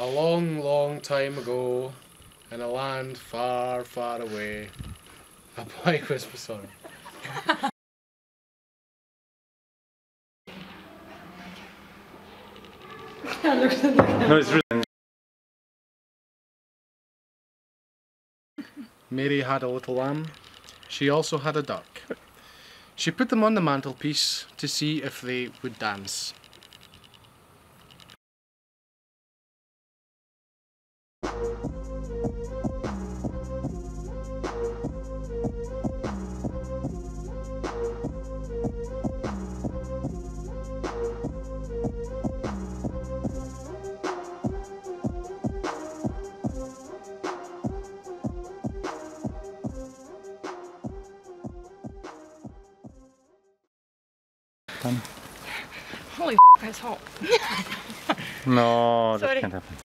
a long, long time ago, in a land far, far away, a boy was sorry. No, it's really. Mary had a little lamb. She also had a duck. She put them on the mantelpiece to see if they would dance. Holy f***, it's hot. No, that can't happen.